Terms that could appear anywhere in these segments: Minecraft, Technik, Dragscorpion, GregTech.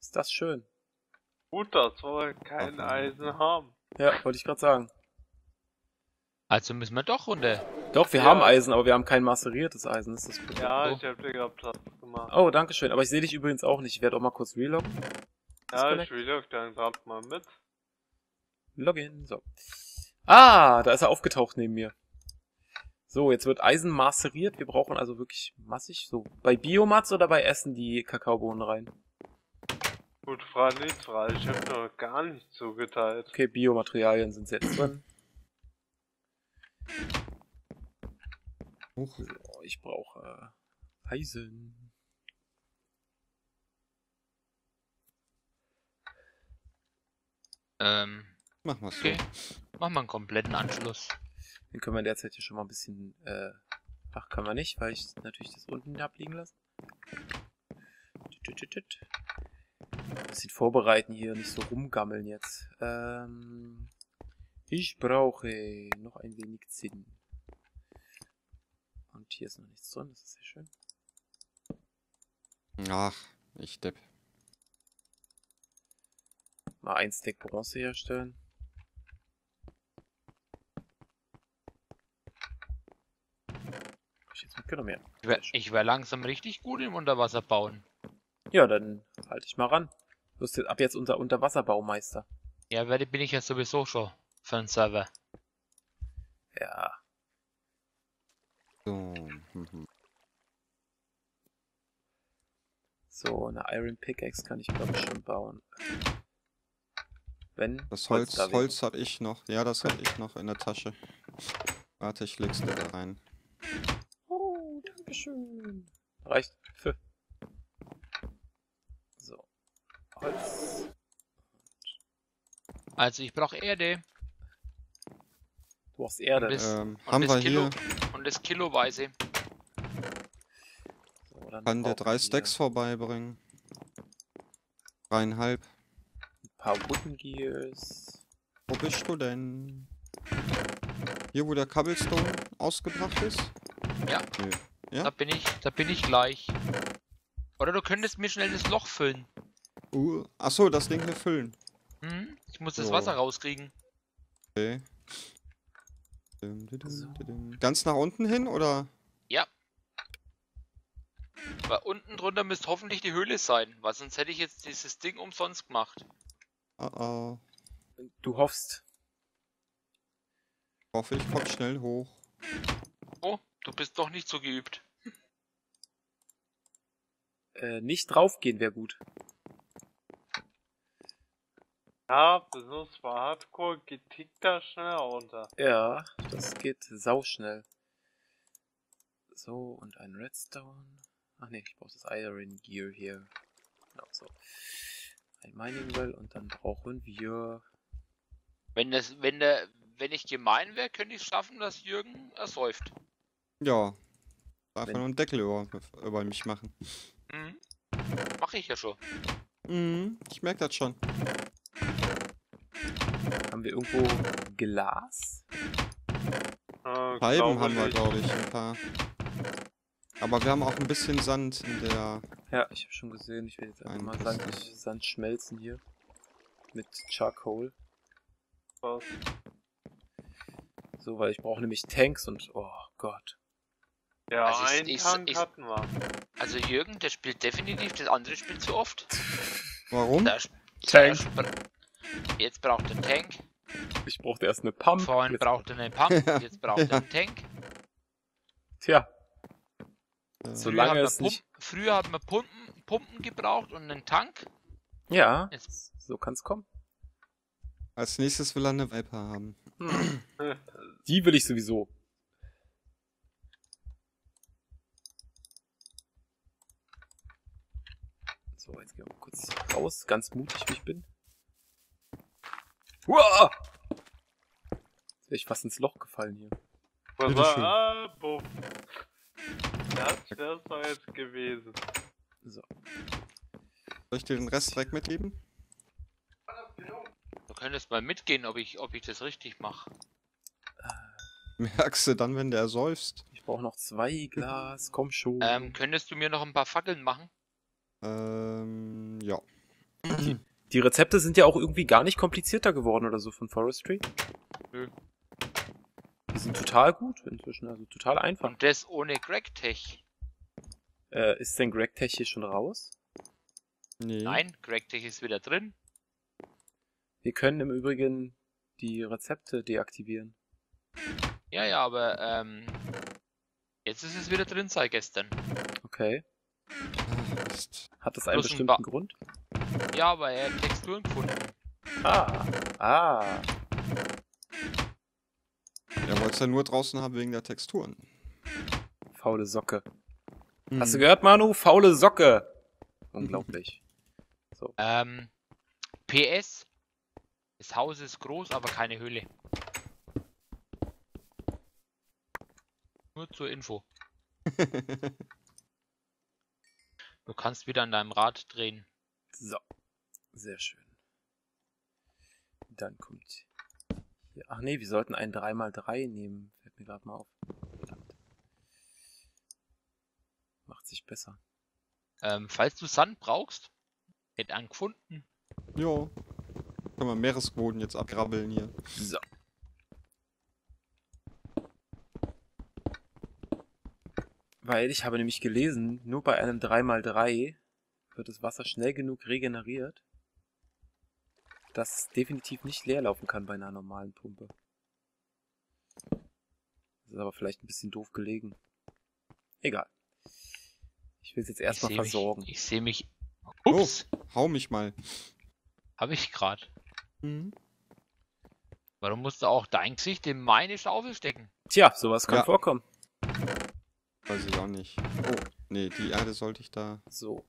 Ist das schön. Gut, dass wir kein Eisen haben. Ja, wollte ich gerade sagen. Also müssen wir doch runter. Doch, wir haben Eisen, aber wir haben kein maseriertes Eisen, ist das Problem. Ja, ich hab dir gerade Platz gemacht. Oh, danke schön. Aber ich sehe dich übrigens auch nicht. Ich werde auch mal kurz reloggen. Ja, ich relogge, dann kommt mal mit. Login, so. Ah, da ist er aufgetaucht neben mir. So, jetzt wird Eisen maseriert. Wir brauchen also wirklich massig. So, bei Biomatz oder bei Essen die Kakaobohnen rein? Gut, Frage, nicht Frage. Ich hab noch gar nicht zugeteilt. Okay, Biomaterialien sind jetzt drin. So, ich brauche Eisen. Machen wir so. Okay. Machen wir einen kompletten Anschluss. Den können wir derzeit hier schon mal ein bisschen... Ach, kann man nicht, weil ich natürlich das unten habe liegen lassen. Ein bisschen vorbereiten hier, nicht so rumgammeln jetzt. Ich brauche noch ein wenig Zinn. Und hier ist noch nichts drin, das ist sehr schön. Ach, ich Depp. Mal ein Stack Bronze herstellen. Ich jetzt mitgenommen, ja. Ich wäre langsam richtig gut im Unterwasser bauen. Ja, dann halte ich mal ran. Du bist jetzt ab jetzt unser Unterwasserbaumeister. Ja, bin ich ja sowieso schon für einen Server. Ja. So. So, eine Iron Pickaxe kann ich glaube ich schon bauen. Wenn das Holz hatte ich noch. Ja, das hatte ich noch in der Tasche. Warte, ich leg's da rein. Oh, dankeschön. Reicht für. So. Holz. Also, ich brauche Erde. Du brauchst Erde. Haben wir hier. Und das kiloweise. So, dann kann der 3 Stacks vorbeibringen. 3,5. Ein paar Wooden Gears. Wo bist du denn? Hier, wo der Cobblestone ausgebracht ist? Ja. Okay. Ja? Da bin ich gleich. Oder du könntest mir schnell das Loch füllen. Achso, das Ding hier füllen. Mhm, ich muss das Wasser rauskriegen. Okay. Ganz nach unten hin, oder? Ja. Weil unten drunter müsste hoffentlich die Höhle sein, weil sonst hätte ich jetzt dieses Ding umsonst gemacht. Oh oh. Du hoffst. Ich hoffe, ich komme schnell hoch. Oh, du bist doch nicht so geübt. Nicht draufgehen wäre gut. Ja, besonders bei Hardcore geht da schnell runter. Ja, das geht sauschnell. So, und ein Redstone. Ach ne, ich brauche das Iron Gear hier. Genau so. Ein Mining Well und dann brauchen wir... Wenn ich gemein wäre, könnte ich schaffen, dass Jürgen ersäuft. Ja. Einfach nur einen Deckel über mich machen. Mhm. Mach ich ja schon. Mhm, ich merke das schon. Haben wir irgendwo Glas? Scheiben haben wir, glaube ich, ein paar. Aber wir haben auch ein bisschen Sand in der... Ja, ich habe schon gesehen, ich will jetzt einfach mal Sand schmelzen hier. Mit Charcoal. Was? So, weil ich brauche nämlich Tanks und... Oh Gott. Ja, also einen Tank hatten wir. Also Jürgen, der spielt definitiv das andere Spiel zu oft. Warum? Tank. Jetzt braucht er Tank. Ich brauchte erst eine Pump. Vorhin brauchte er eine Pump, jetzt braucht er einen Tank. Tja. Solange es nicht... Früher hat man Pumpen gebraucht und einen Tank. Ja, jetzt. So kann es kommen. Als nächstes will er eine Viper haben. Die will ich sowieso. So, jetzt gehen wir mal kurz raus, ganz mutig wie ich bin. Uah! Jetzt wäre ich fast ins Loch gefallen hier. Bitteschön. Das war jetzt gewesen. So. Soll ich dir den Rest direkt mitgeben? Du könntest mal mitgehen, ob ich das richtig mache. Merkst du dann, wenn du ersäufst? Ich brauche noch 2 Glas, komm schon. Könntest du mir noch ein paar Fackeln machen? Ja. Die Rezepte sind ja auch irgendwie gar nicht komplizierter geworden oder so von Forestry. Nö. Die sind total gut inzwischen, also total einfach. Und das ohne GregTech. Ist denn GregTech hier schon raus? Nee. Nein, GregTech ist wieder drin. Wir können im Übrigen die Rezepte deaktivieren. Ja, ja, aber jetzt ist es wieder drin seit gestern. Okay. Hat das einen bestimmten Grund? Ja, aber er hat Texturen gefunden. Ah, ah. Er wollte es ja nur draußen haben wegen der Texturen. Faule Socke. Hm. Hast du gehört, Manu? Faule Socke. Unglaublich. So. PS. Das Haus ist groß, aber keine Höhle. Nur zur Info. Du kannst wieder an deinem Rad drehen. So. Sehr schön. Dann kommt... Hier. Ach nee, wir sollten einen 3×3 nehmen. Fällt mir gerade mal auf. Verdammt. Macht sich besser. Falls du Sand brauchst, hätte einen gefunden. Jo. Können wir Meeresboden jetzt abgrabbeln hier. So. Weil ich habe nämlich gelesen, nur bei einem 3×3 wird das Wasser schnell genug regeneriert, dass es definitiv nicht leer laufen kann bei einer normalen Pumpe. Das ist aber vielleicht ein bisschen doof gelegen. Egal. Ich will es jetzt erstmal versorgen. Ich sehe mich... Ups! Oh, hau mich mal. Habe ich gerade. Mhm. Warum musst du auch dein Gesicht in meine Schaufel stecken? Tja, sowas kann vorkommen. Weiß ich auch nicht. Oh, nee, die Erde sollte ich da... So.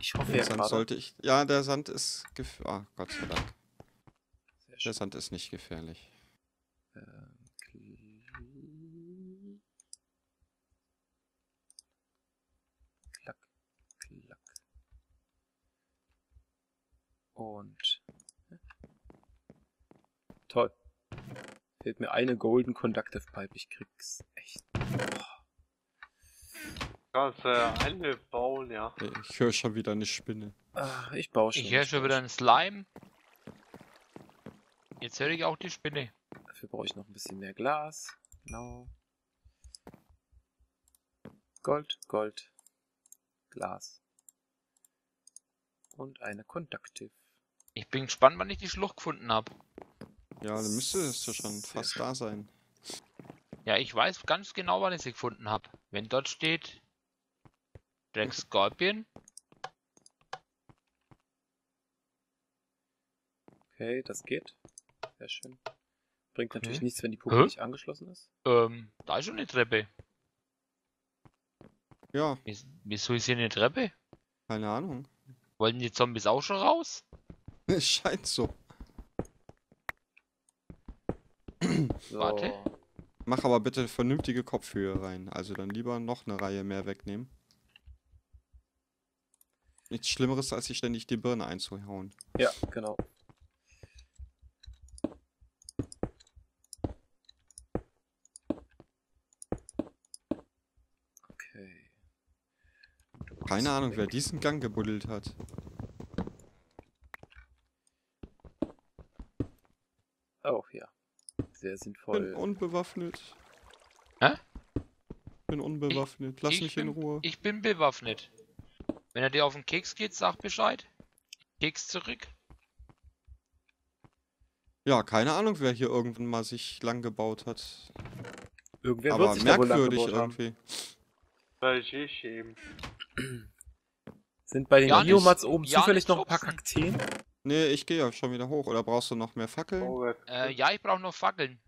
Ich hoffe, der Sand sollte ich... Ja, der Sand ist... Ah, Gott sei Dank. Der Sand ist nicht gefährlich. Okay. Klack, klack. Und... Toll. Fehlt mir eine Golden Conductive Pipe. Ich krieg's echt... Kannst eine bauen, ja. Ich höre schon wieder eine Spinne. Ach, ich baue schon. Ich höre schon wieder einen Slime. Jetzt höre ich auch die Spinne. Dafür brauche ich noch ein bisschen mehr Glas. Genau. Gold, Gold. Glas. Und eine Conductive. Ich bin gespannt, wann ich die Schlucht gefunden habe. Ja, dann müsste es ja schon fast da sein. Ja, ich weiß ganz genau, wann ich sie gefunden habe. Wenn dort steht... Dragscorpion. Okay, das geht. Sehr schön. Bringt natürlich nichts, wenn die Pumpe nicht angeschlossen ist. Da ist schon eine Treppe. Ja. Wieso ist hier eine Treppe? Keine Ahnung. Wollten die Zombies auch schon raus? Es scheint so. Warte. Mach aber bitte vernünftige Kopfhöhe rein. Also dann lieber noch eine Reihe mehr wegnehmen. Nichts Schlimmeres, als sich ständig die Birne einzuhauen. Ja, genau. Okay. Keine Ahnung, wer diesen Gang gebuddelt hat. Oh, ja. Sehr sinnvoll. Bin unbewaffnet. Hä? Bin unbewaffnet. Lass mich in Ruhe. Ich bin bewaffnet. Wenn er dir auf den Keks geht, sag Bescheid. Keks zurück. Ja, keine Ahnung, wer hier irgendwann mal sich lang gebaut hat. Irgendwer aber wird sich merkwürdig da wohl lang gebaut irgendwie. Sind bei den Biomats oben zufällig noch ein paar Kakteen? Nee, ich gehe ja schon wieder hoch. Oder brauchst du noch mehr Fackeln? Oh, ja, ich brauche noch Fackeln.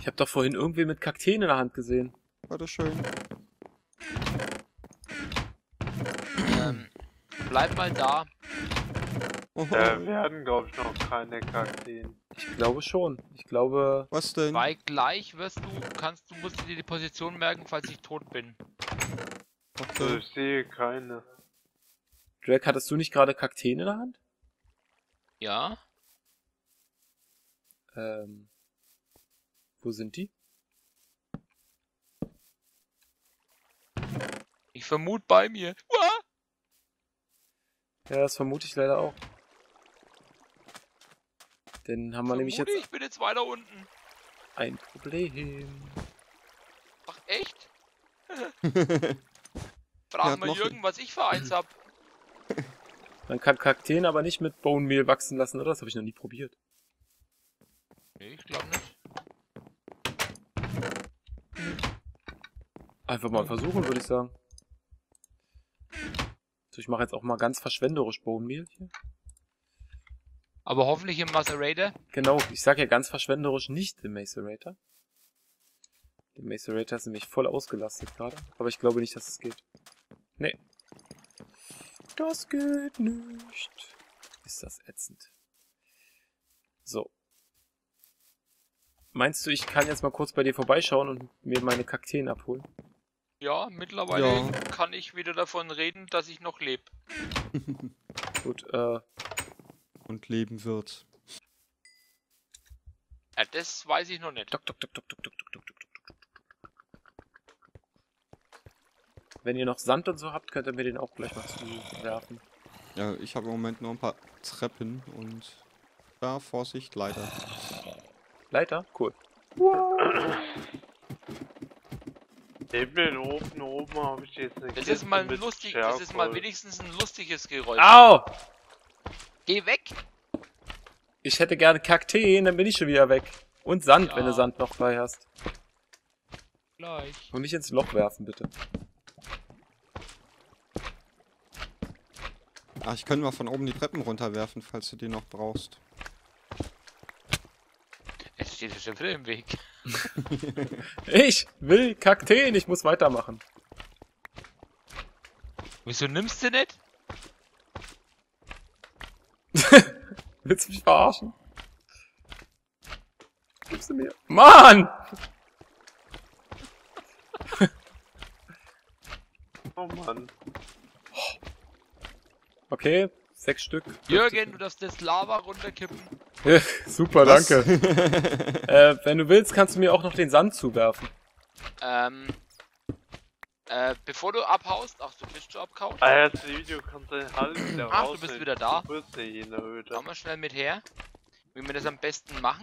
Ich habe doch vorhin irgendwen mit Kakteen in der Hand gesehen. Warte schön. Bleib mal da. Wir werden, glaube ich, noch keine Kakteen. Ich glaube schon. Ich glaube... Was denn? Weil gleich wirst du... musst du dir die Position merken, falls ich tot bin. Okay. Also ich sehe keine. Drag, hattest du nicht gerade Kakteen in der Hand? Ja. Wo sind die? Ich vermute bei mir. Ja, das vermute ich leider auch. Denn haben wir nämlich jetzt... Ich bin jetzt weiter unten. Ein Problem. Ach, echt? Fragen wir Jürgen, was ich für eins hab. Man kann Kakteen aber nicht mit Bone Meal wachsen lassen, oder? Das habe ich noch nie probiert. Nee, ich glaube nicht. Einfach mal versuchen, würde ich sagen. So, ich mache jetzt auch mal ganz verschwenderisch Bone Meal hier. Aber hoffentlich im Macerator. Genau, ich sag ja ganz verschwenderisch nicht im Macerator. Der Macerator ist nämlich voll ausgelastet gerade. Aber ich glaube nicht, dass es geht. Nee. Das geht nicht. Ist das ätzend. So. Meinst du, ich kann jetzt mal kurz bei dir vorbeischauen und mir meine Kakteen abholen? Ja, mittlerweile ja. Kann ich wieder davon reden, dass ich noch lebe. Gut, und leben wird. Ja, das weiß ich noch nicht. Wenn ihr noch Sand und so habt, könnt ihr mir den auch gleich mal zuwerfen. Ja, ich habe im Moment noch ein paar Treppen und... Da, Vorsicht, Leiter. Leiter? Cool. Neben den Ofen oben habe ich jetzt nicht. Das ist mal wenigstens ein lustiges Geräusch. Au! Geh weg! Ich hätte gerne Kakteen, dann bin ich schon wieder weg. Und Sand, ja. Wenn du Sand noch frei hast. Gleich. Und nicht ins Loch werfen, bitte. Ach, ich könnte mal von oben die Treppen runterwerfen, falls du die noch brauchst. Es steht schon wieder im Weg. Ich will Kakteen, ich muss weitermachen. Wieso nimmst du nicht? Willst du mich verarschen? Gibst du mir? Mann! Oh Mann. Okay, 6 Stück. Jürgen, du darfst das Lava runterkippen. Super, was? Danke. Wenn du willst, kannst du mir auch noch den Sand zuwerfen. Bevor du abhaust... Ach, du bist schon abgehauen? Ah ja, das Video kannst du halt wieder raus. Ach, du bist wieder da. Komm mal schnell mit her. Wie wir das am besten machen.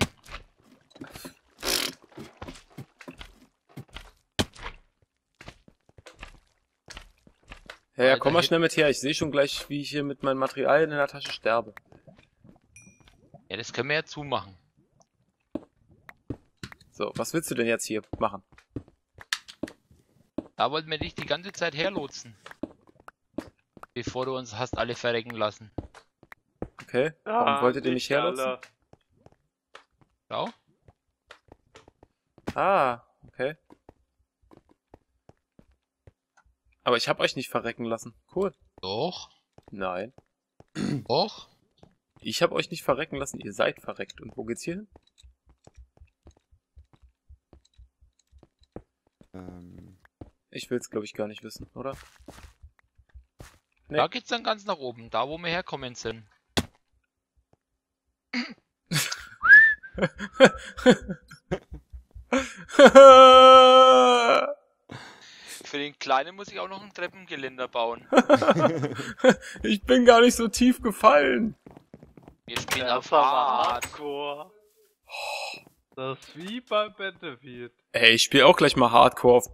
Ja, komm mal schnell mit her. Ich sehe schon gleich, wie ich hier mit meinem Material in der Tasche sterbe. Ja, das können wir ja zumachen. So, was willst du denn jetzt hier machen? Da wollten wir dich die ganze Zeit herlotsen. Bevor du uns hast alle verrecken lassen. Okay, warum wolltet ihr mich herlotsen? Alle. Schau. Ah, okay. Aber ich habe euch nicht verrecken lassen. Cool. Doch. Nein. Doch. Ich habe euch nicht verrecken lassen, ihr seid verreckt. Und wo geht's hier hin? Ich will's, glaube ich, gar nicht wissen, oder? Nee. Da geht's dann ganz nach oben, da wo wir herkommen sind. Für den Kleinen muss ich auch noch ein Treppengeländer bauen. Ich bin gar nicht so tief gefallen. Wir spielen auf Hardcore. Das ist wie bei Battlefield. Ey, ich spiele auch gleich mal Hardcore auf...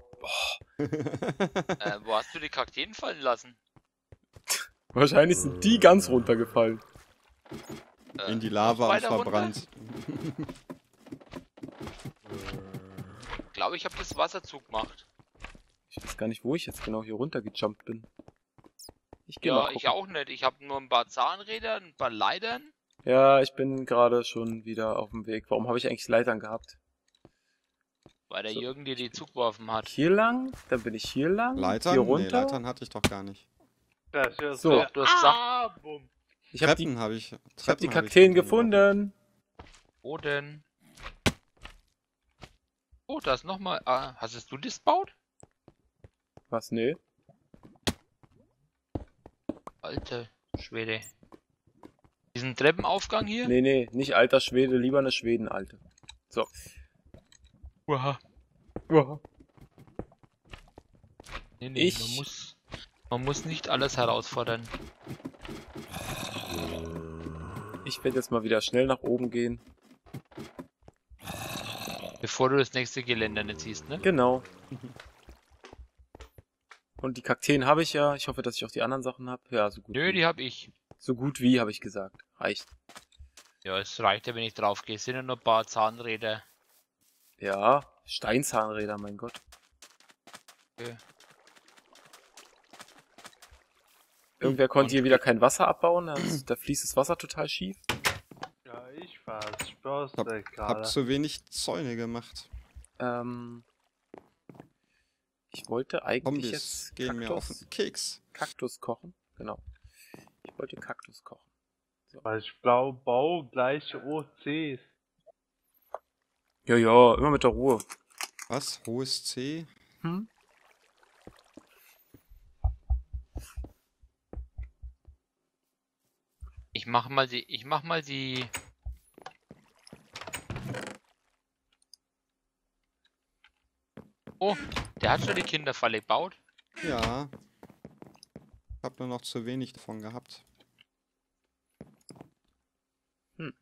wo hast du die Kakteen fallen lassen? Wahrscheinlich sind die ganz runtergefallen. In die Lava und verbrannt. Ich glaube, ich habe das Wasser zugemacht. Ich weiß gar nicht, wo ich jetzt genau hier runter gejumpt bin. Ich geh mal gucken. Ich auch nicht. Ich habe nur ein paar Zahnräder, ein paar Leitern. Ja, ich bin gerade schon wieder auf dem Weg. Warum habe ich eigentlich Leitern gehabt? Weil der Jürgen dir die zugeworfen hat. Hier lang, dann bin ich hier lang, Leitern? Hier runter. Nee, Leitern hatte ich doch gar nicht. So, du hast gesagt. Ich habe die, Kakteen gefunden. Wo denn? Oh, da ist nochmal. Ah, hast du das gebaut? Was? Nö. Alter Schwede. Diesen Treppenaufgang hier? Nee, nee, nicht alter Schwede, lieber eine Schwedenalte. So. Uha. Uha. Nee, nee, man muss nicht alles herausfordern. Ich werde jetzt mal wieder schnell nach oben gehen. Bevor du das nächste Geländer nicht siehst, ne? Genau. Und die Kakteen habe ich ja. Ich hoffe, dass ich auch die anderen Sachen habe. Ja, so gut. Nö, die habe ich. So gut wie, habe ich gesagt. Reicht. Ja, es reicht ja, wenn ich drauf gehe. Es sind ja nur ein paar Zahnräder. Ja, Steinzahnräder, mein Gott. Okay. Irgendwer konnte hier wieder kein Wasser abbauen. Also, da fließt das Wasser total schief. Ja, ich war's. Hab zu wenig Zäune gemacht. Ich wollte eigentlich jetzt gehen mir auf den Keks. Kaktus kochen, genau. Ich wollte Kaktus kochen. So. Weil ich blau gleiche OCs. Ja, immer mit der Ruhe. Was? Hohes C? Hm? Ich mach mal die... Oh, der hat schon die Kinderfalle gebaut. Ja. Ich hab nur noch zu wenig davon gehabt. Hm.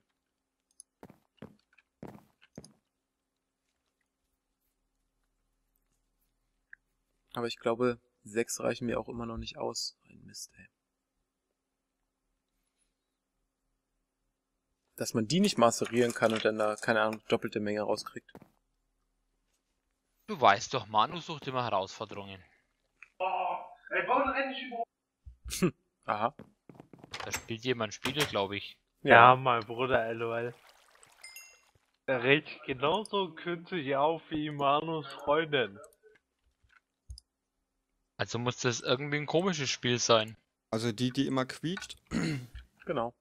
Aber ich glaube, 6 reichen mir auch immer noch nicht aus. Ein Mist, ey. Dass man die nicht masterieren kann und dann da, keine Ahnung, doppelte Menge rauskriegt. Du weißt doch, Manu sucht immer Herausforderungen. Oh, ich brauche noch endlich über... Aha. Da spielt jemand Spiele, glaube ich. Ja, mein Bruder, LOL. Er regt genauso künstlich auf wie Manus Freundin. Also muss das irgendwie ein komisches Spiel sein. Also die immer quietscht? Genau.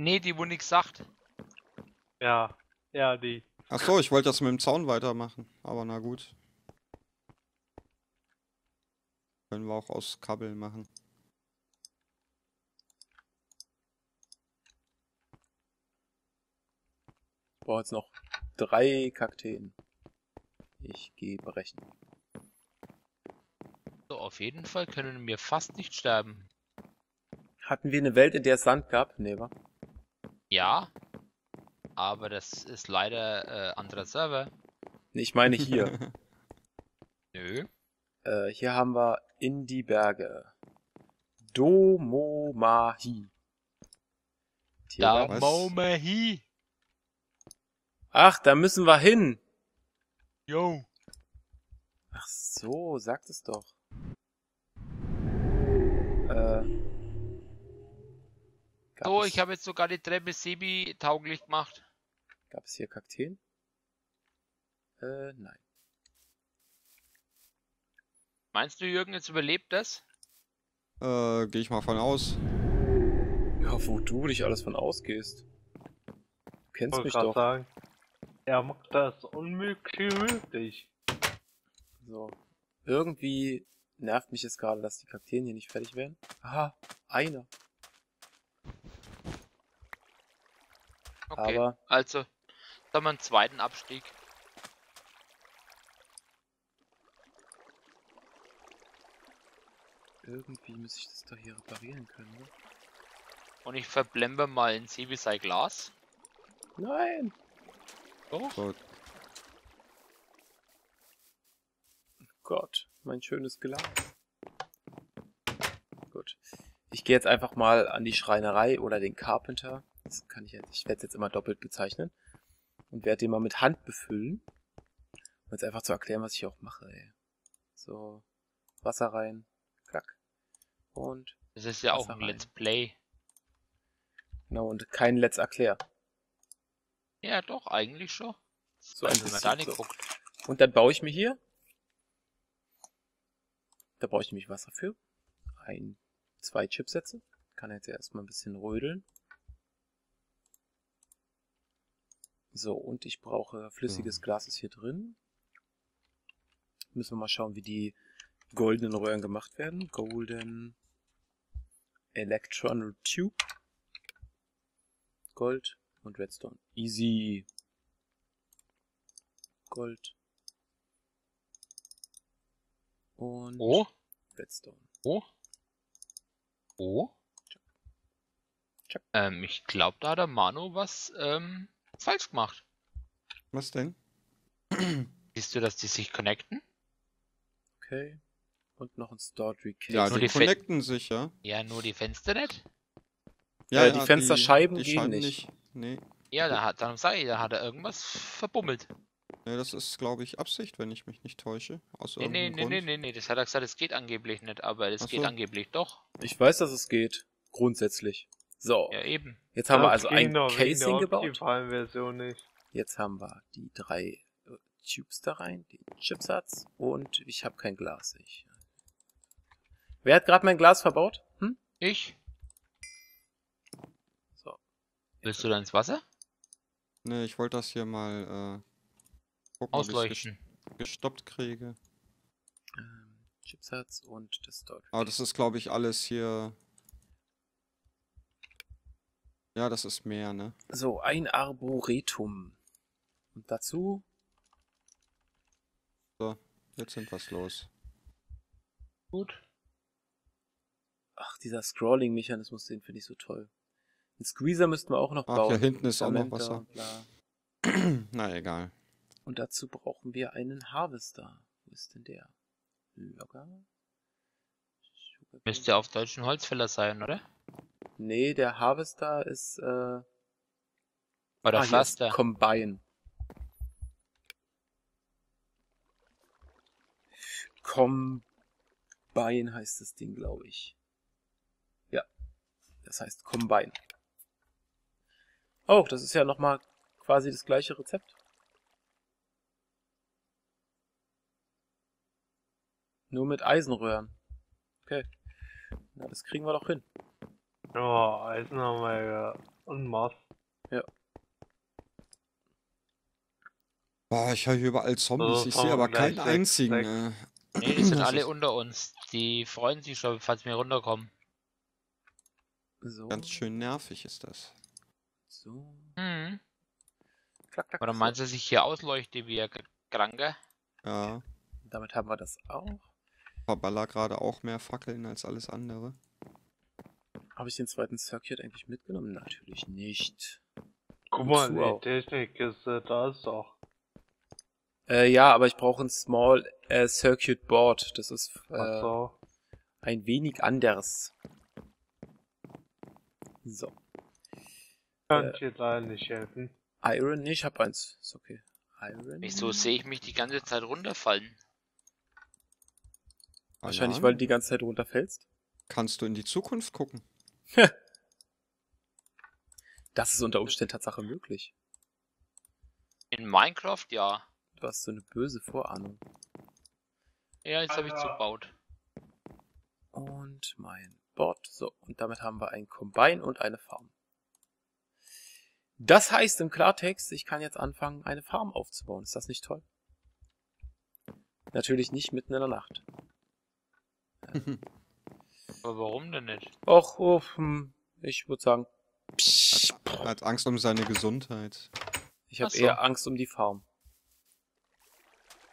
Nee, die, wo nix sagt. Ja, die. Achso, ich wollte das mit dem Zaun weitermachen, aber na gut. Können wir auch aus Kabel machen. Ich brauche jetzt noch 3 Kakteen. Ich gehe berechnen. So, auf jeden Fall können wir fast nicht sterben. Hatten wir eine Welt, in der es Sand gab? Nee, wa? Ja. Aber das ist leider anderer Server. Nee, ich meine hier. Nö. Hier haben wir in die Berge. Domomahi. Domomahi. Ach, da müssen wir hin. Yo. Ach so, sagt es doch. So, ich habe jetzt sogar die Treppe semi-tauglich gemacht. Gab es hier Kakteen? Nein. Meinst du, Jürgen, jetzt überlebt das? Gehe ich mal von aus. Ja, wo du dich alles von ausgehst. Du kennst mich doch. Sagen, er macht das unmöglich möglich. So. Irgendwie nervt mich jetzt gerade, dass die Kakteen hier nicht fertig werden. Aha, einer. Okay, aber also, jetzt haben wir einen zweiten Abstieg. Irgendwie müsste ich das doch hier reparieren können, ne? Und ich verblembe mal ein CBSI-Glas. Nein! Doch! Gott. Gott, mein schönes Glas. Gut. Ich gehe jetzt einfach mal an die Schreinerei oder den Carpenter. Das kann ich jetzt, ich werde es jetzt immer doppelt bezeichnen und werde den mal mit Hand befüllen, um jetzt einfach zu erklären, was ich auch mache, ey. So, Wasser rein, klack. Und das ist ja auch ein Let's Play. Genau, und kein Let's Erklär. Ja, doch, eigentlich schon. So ein bisschen, wenn man da nicht guckt. Und dann baue ich mir hier, da brauche ich nämlich Wasser für, 2 Chipsätze. Kann jetzt erstmal ein bisschen rödeln. So, und ich brauche flüssiges Glas, ist hier drin. Müssen wir mal schauen, wie die goldenen Röhren gemacht werden. Golden Electron Tube. Gold und Redstone. Easy. Gold. Und Redstone. Oh. Ich glaube, da hat der Manu was falsch gemacht. Was denn? Siehst du, dass die sich connecten? Okay. Und noch ein Store-Recase. Ja, die connecten sich, ja. Ja, nur die Fenster nicht? Ja, ja die Fensterscheiben die gehen nicht. Nee. Ja, dann sage ich, da hat er irgendwas verbummelt. Nee, das ist, glaube ich, Absicht, wenn ich mich nicht täusche. Aus nee, das hat er gesagt, es geht angeblich nicht, aber es geht angeblich doch. Ich weiß, dass es geht. Grundsätzlich. So. Ja, eben. Jetzt haben wir also ein Casing gebaut. Jetzt haben wir die 3 Tubes da rein, den Chipsatz und ich habe kein Glas. Wer hat gerade mein Glas verbaut? Hm? Ich. So. Willst du dann ins Wasser? Ne, ich wollte das hier mal gucken, ausleuchten. Ob ich gestoppt kriege. Chipsatz und das dort. Aber das ist, glaube ich, alles hier. Ja, das ist mehr, ne? So, ein Arboretum. Und dazu. So, jetzt sind was los. Gut. Ach, dieser Scrolling-Mechanismus, den finde ich so toll. Ein Squeezer müssten wir auch noch bauen. Ach, hier hinten ist auch noch Wasser. Na, egal. Und dazu brauchen wir einen Harvester. Wo ist denn der? Logger? Müsste auf Deutsch ein Holzfäller sein, oder? Nee, der Harvester ist, oder Pflaster. Combine. Combine heißt das Ding, glaube ich. Ja. Das heißt Combine. Oh, das ist ja nochmal quasi das gleiche Rezept. Nur mit Eisenröhren. Okay. Na, das kriegen wir doch hin. Oh, Eisen haben wir ja. Und Mars. Ja. Boah, ich höre hier überall Zombies. Ich sehe aber keinen einzigen. Nee, die sind alle unter uns. Die freuen sich schon, falls wir runterkommen. So. Ganz schön nervig ist das. So. Mhm. Klack, klack, oder meinst du, dass ich hier ausleuchte wie ein Kranker? Ja. Okay. Damit haben wir das auch. Verballer gerade auch mehr Fackeln als alles andere. Habe ich den zweiten Circuit eigentlich mitgenommen? Natürlich nicht. Guck mal, die Technik ist da ist doch. Ja, aber ich brauche ein Small Circuit Board. Das ist ein wenig anders. So. Kann ich dir leider nicht helfen? Iron? Nee, ich habe eins. Ist okay. Iron? Wieso sehe ich mich die ganze Zeit runterfallen? Wahrscheinlich, weil du die ganze Zeit runterfällst. Kannst du in die Zukunft gucken? Das ist unter Umständen Tatsache möglich. In Minecraft, ja. Du hast so eine böse Vorahnung. Ja, jetzt habe ich zugebaut. Und mein Board. So, und damit haben wir ein Combine und eine Farm. Das heißt im Klartext, ich kann jetzt anfangen, eine Farm aufzubauen. Ist das nicht toll? Natürlich nicht mitten in der Nacht. Aber warum denn nicht? Och, ich würde sagen... Er hat Angst um seine Gesundheit. Ich habe eher Angst um die Farm.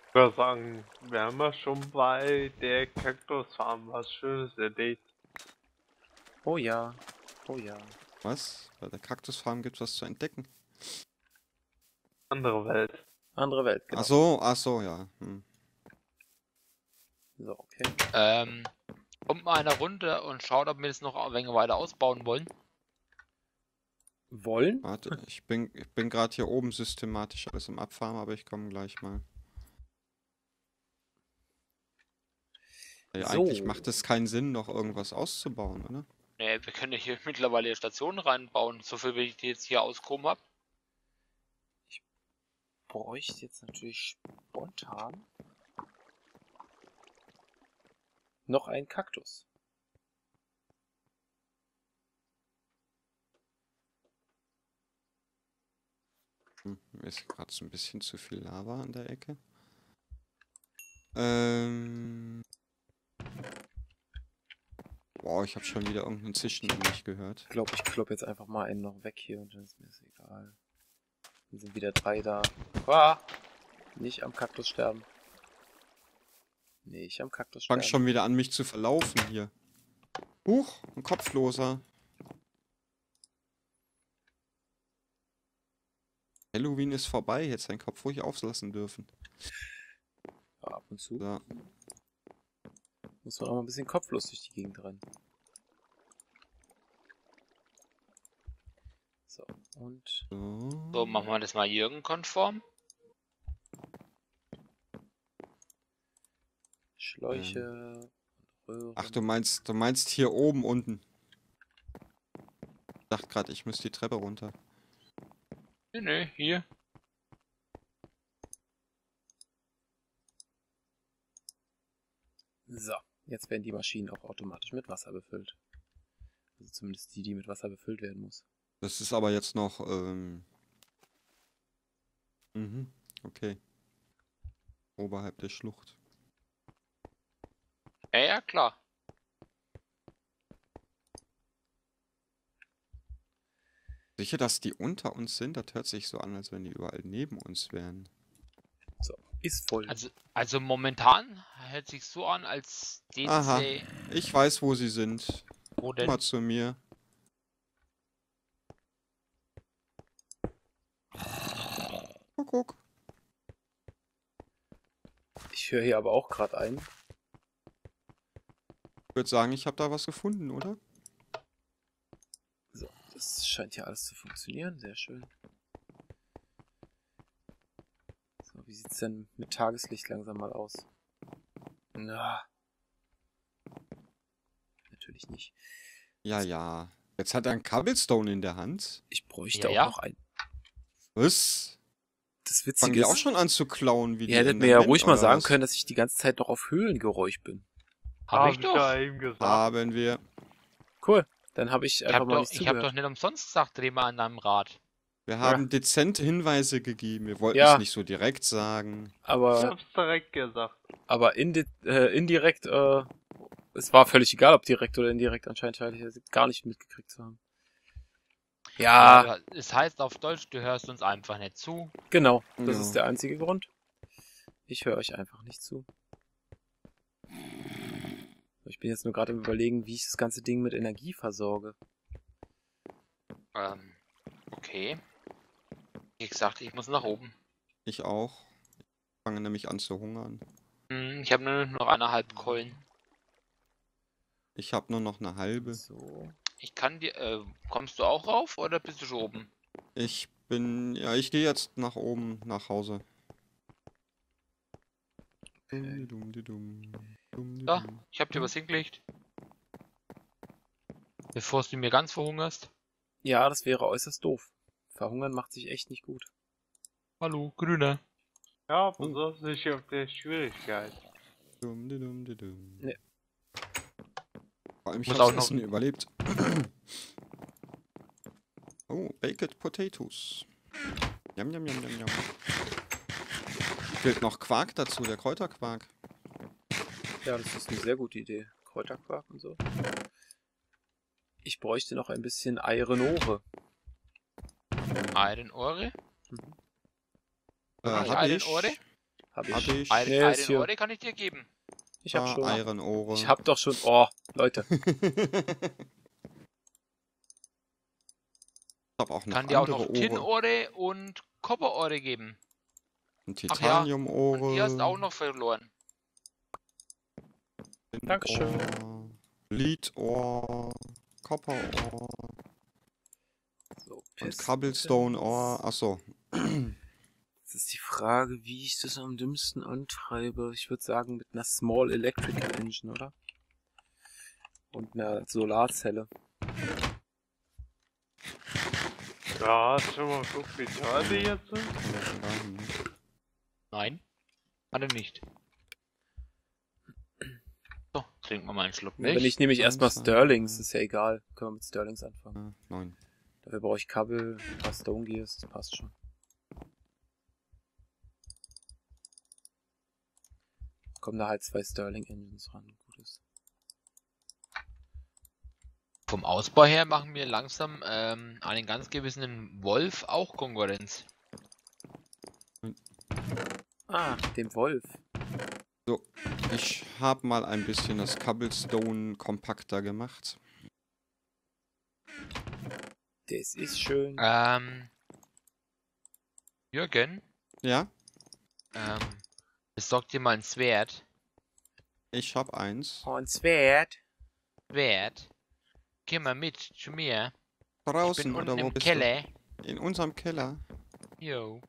Ich würde sagen, wir haben ja schon bei der Kaktusfarm was Schönes erlebt. Oh ja, oh ja. Was? Bei der Kaktusfarm gibt es was zu entdecken. Andere Welt. Andere Welt, genau. Ach so, ja. Hm. So, okay. Kommt mal einer runter und schaut, ob wir das noch ein wenig weiter ausbauen wollen. Wollen? Warte, ich bin gerade hier oben systematisch alles im Abfarmen, aber ich komme gleich mal. Ja, so. Eigentlich macht es keinen Sinn, noch irgendwas auszubauen, oder? Nee, wir können ja hier mittlerweile Stationen reinbauen, so viel wie ich die jetzt hier ausgehoben habe. Ich bräuchte jetzt natürlich spontan noch ein Kaktus. Mir ist gerade so ein bisschen zu viel Lava an der Ecke. Boah, ich habe schon wieder irgendeinen Zischen in mich gehört. Ich glaube, ich klopp jetzt einfach mal einen noch weg hier und dann ist mir das egal. Dann sind wieder 3 da. Ah, nicht am Kaktus sterben. Nee, ich am Kaktus sterben. Fang schon wieder an, mich zu verlaufen hier. Huch, ein Kopfloser. Halloween ist vorbei, jetzt deinen Kopf ruhig auflassen dürfen. Ja, ab und zu. Da. Muss man auch mal ein bisschen kopflos durch die Gegend rennen. So, und... So, machen wir das mal Jürgen-konform. Schläuche... Röhren. Ach, du meinst hier oben, unten. Ich dachte gerade, ich müsste die Treppe runter. Nö, nö, hier. So, jetzt werden die Maschinen auch automatisch mit Wasser befüllt. Also zumindest die, die mit Wasser befüllt werden muss. Das ist aber jetzt noch, okay. Oberhalb der Schlucht. Ja, klar. Sicher, dass die unter uns sind? Das hört sich so an, als wenn die überall neben uns wären. So, ist voll. Also momentan hört sich so an, als den Aha, ich weiß, wo sie sind. Wo denn? Komm mal zu mir. Guck, guck. Ich höre hier aber auch gerade einen. Ich würde sagen, ich habe da was gefunden, oder? So, das scheint ja alles zu funktionieren. Sehr schön. So, wie sieht es denn mit Tageslicht langsam mal aus? Na. Natürlich nicht. Ja, ja. Jetzt hat er einen Cobblestone in der Hand. Ich bräuchte auch noch einen. Was? Das Witzige ist... Fangen die auch schon an zu klauen? Wie die hättet mir ja ruhig mal sagen können, dass ich die ganze Zeit noch auf Höhlengeräusch bin. Hab ich doch. Haben wir. Cool. Dann habe ich einfach mal nichts zugehört. Ich habe doch nicht umsonst gesagt, dreh mal an deinem Rad. Wir haben dezente Hinweise gegeben. Wir wollten es nicht so direkt sagen. Aber, ich hab's direkt gesagt. Aber indirekt, es war völlig egal, ob direkt oder indirekt. Anscheinend scheint ich gar nicht mitgekriegt zu haben. Ja. Es heißt auf Deutsch, du hörst uns einfach nicht zu. Genau. Das ist der einzige Grund. Ich höre euch einfach nicht zu. Ich bin jetzt nur gerade im Überlegen, wie ich das ganze Ding mit Energie versorge. Okay. Wie gesagt, ich muss nach oben. Ich auch. Ich fange nämlich an zu hungern. Ich habe nur noch eine halbe Keulen. Ich habe nur noch eine halbe. So. Ich kann dir... kommst du auch rauf oder bist du schon oben? Ich bin... Ja, ich gehe jetzt nach oben, nach Hause. Da, ich hab dir was hingelegt. Bevor du mir ganz verhungerst. Ja, das wäre äußerst doof. Verhungern macht sich echt nicht gut. Hallo, Grüner. Ja, versuch's nicht auf der Schwierigkeit. Nee. Vor allem, ich hab's auch noch überlebt. Oh, Baked Potatoes. Yum, yum, yum, yum, yum. Fehlt noch Quark dazu, der Kräuterquark. Ja, das ist eine sehr gute Idee. Kräuterquark und so. Ich bräuchte noch ein bisschen Eirenore. Eirenore? Mhm. Eirenore? Hab ich. Eirenore kann ich dir geben. Ich hab schon. Eirenore. Ich hab doch schon... Oh, Leute. Ich hab auch noch kann dir auch noch Tinnore und Kopperohre geben. Ein Titanium-Ohre. Ja. Und hier hast du auch noch verloren. Dankeschön. Lead-Ohr. Copper-Ohr. So, und Cobblestone-Ohr. Achso. Jetzt ist die Frage, wie ich das am dümmsten antreibe. Ich würde sagen, mit einer Small Electrical Engine, oder? Und einer Solarzelle. Ja, hast du schon mal geguckt, wie teuer die jetzt sind? Nein, alle nicht. So, trinken wir mal einen Schluck Milch. Wenn ich nämlich erstmal Stirlings, ist ja egal. Können wir mit Stirlings anfangen. Nein. Dafür brauche ich Kabel, ein paar Stone Gears, das passt schon. Kommen da halt zwei Stirling Engines ran, gutes. Vom Ausbau her machen wir langsam einen ganz gewissen Wolf auch Konkurrenz. Ah, dem Wolf. So, ich habe mal ein bisschen das Cobblestone kompakter gemacht. Das ist schön. Jürgen? Ja? Besorg dir mal ein Schwert. Ich hab eins. Oh, ein Schwert? Schwert? Geh mal mit zu mir. Draußen, ich bin unten oder wo im bist Keller. Du? In unserem Keller. Jo.